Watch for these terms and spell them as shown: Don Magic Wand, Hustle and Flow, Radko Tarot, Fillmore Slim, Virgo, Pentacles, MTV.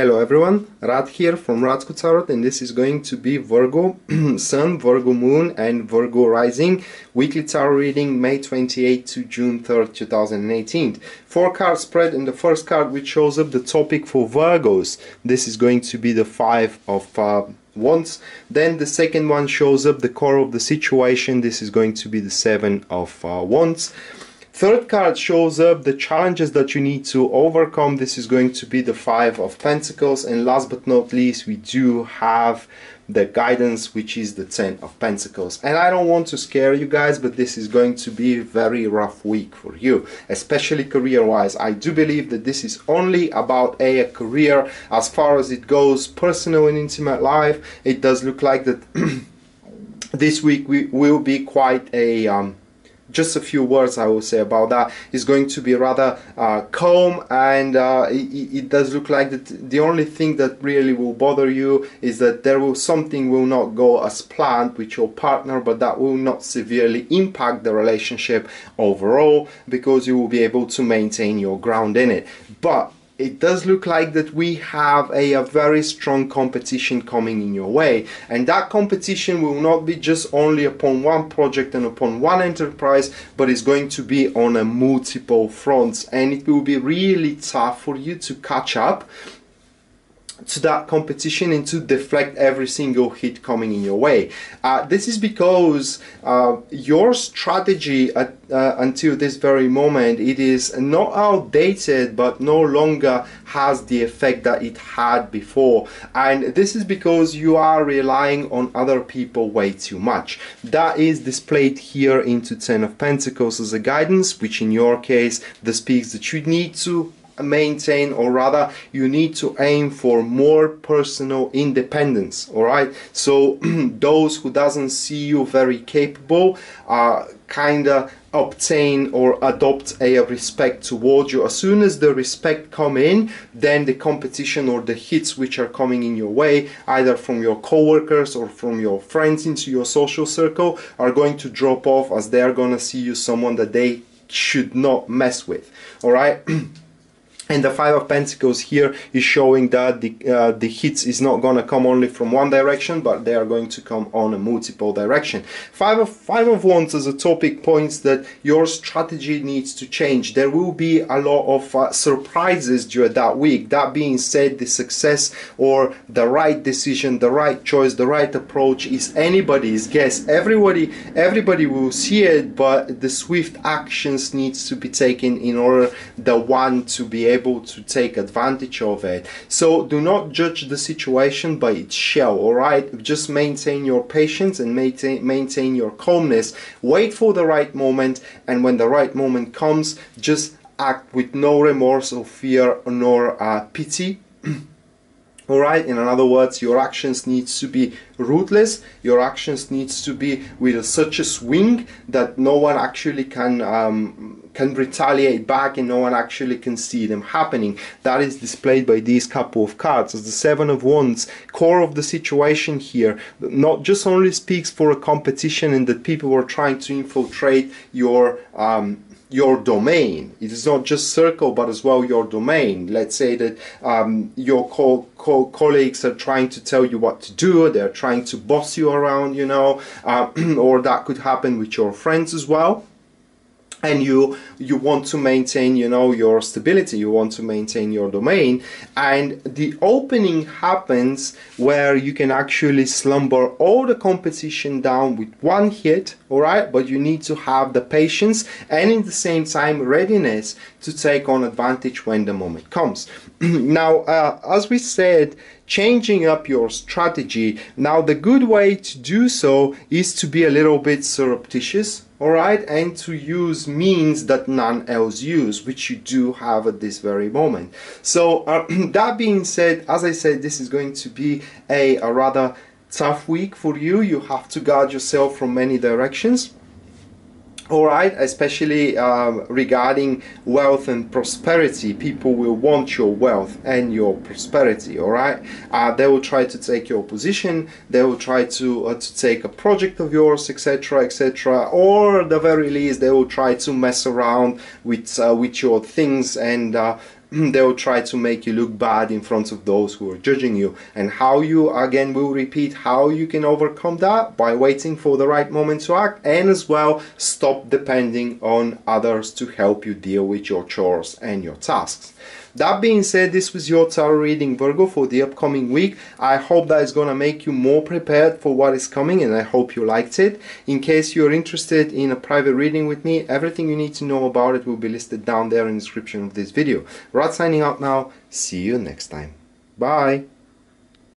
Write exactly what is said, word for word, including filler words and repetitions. Hello everyone, Rad here from Radko Tarot, and this is going to be Virgo Sun, Virgo Moon and Virgo Rising weekly tarot reading May twenty-eighth to June third two thousand eighteen. Four card spread, and the first card which shows up the topic for Virgos, this is going to be the five of uh, Wands. Then the second one shows up the core of the situation, this is going to be the seven of uh, Wands. Third card shows up the challenges that you need to overcome, this is going to be the five of Pentacles, and last but not least we do have the guidance, which is the ten of Pentacles. And I don't want to scare you guys, but this is going to be a very rough week for you, especially career wise. I do believe that this is only about a, a career. As far as it goes, personal and intimate life, it does look like that this week we will be quite a um, just a few words I will say about that. It's going to be rather uh, calm, and uh, it, it does look like that the only thing that really will bother you is that there will something will not go as planned with your partner, but that will not severely impact the relationship overall because you will be able to maintain your ground in it. But it does look like that we have a, a very strong competition coming in your way, and that competition will not be just only upon one project and upon one enterprise, but it's going to be on a multiple fronts, and it will be really tough for you to catch up to that competition and to deflect every single hit coming in your way. Uh, this is because uh, your strategy at, uh, until this very moment, it is not outdated but no longer has the effect that it had before, and this is because you are relying on other people way too much. That is displayed here into ten of Pentacles as a guidance, which in your case the speaks that you need to maintain, or rather you need to aim for more personal independence. All right, so those who doesn't see you very capable uh, kind of obtain or adopt a respect towards you. As soon as the respect come in, then the competition or the hits which are coming in your way, either from your co-workers or from your friends into your social circle, are going to drop off, as they are going to see you someone that they should not mess with. All right. And the five of Pentacles here is showing that the, uh, the hits is not going to come only from one direction, but they are going to come on a multiple direction. Five of, five of Wands as a topic points that your strategy needs to change. There will be a lot of uh, surprises during that week. That being said, the success or the right decision, the right choice, the right approach is anybody's guess. Everybody, everybody will see it, but the swift actions needs to be taken in order the one to be able able to take advantage of it. So do not judge the situation by its shell. All right, just maintain your patience and maintain maintain your calmness. Wait for the right moment, and when the right moment comes, just act with no remorse or fear nor uh, pity. All right, in other words, your actions needs to be ruthless, your actions needs to be with such a swing that no one actually can um, can retaliate back, and no one actually can see them happening. That is displayed by these couple of cards as the seven of Wands, core of the situation here, not just only speaks for a competition and that people are trying to infiltrate your um, your domain. It is not just circle, but as well your domain. Let's say that um, your co co colleagues are trying to tell you what to do, they're trying to boss you around, you know, uh, or that could happen with your friends as well. And you you want to maintain, you know, your stability, you want to maintain your domain, and the opening happens where you can actually slumber all the competition down with one hit. All right, but you need to have the patience and in the same time readiness to take on advantage when the moment comes. Now, uh, as we said, changing up your strategy. Now, the good way to do so is to be a little bit surreptitious, all right, and to use means that none else use, which you do have at this very moment. So uh, that being said, as I said, this is going to be a, a rather tough week for you. You have to guard yourself from many directions. Alright, especially uh, regarding wealth and prosperity. People will want your wealth and your prosperity, alright? Uh, they will try to take your position, they will try to, uh, to take a project of yours, et cetera, et cetera. Or at the very least, they will try to mess around with, uh, with your things and uh, they will try to make you look bad in front of those who are judging you. And how you, again, will repeat how you can overcome that by waiting for the right moment to act, and as well stop depending on others to help you deal with your chores and your tasks. That being said, this was your tarot reading, Virgo, for the upcoming week. I hope that is going to make you more prepared for what is coming, and I hope you liked it. In case you're interested in a private reading with me, everything you need to know about it will be listed down there in the description of this video. Rad signing out now. See you next time. Bye.